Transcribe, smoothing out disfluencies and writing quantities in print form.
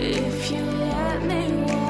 If you let me walk.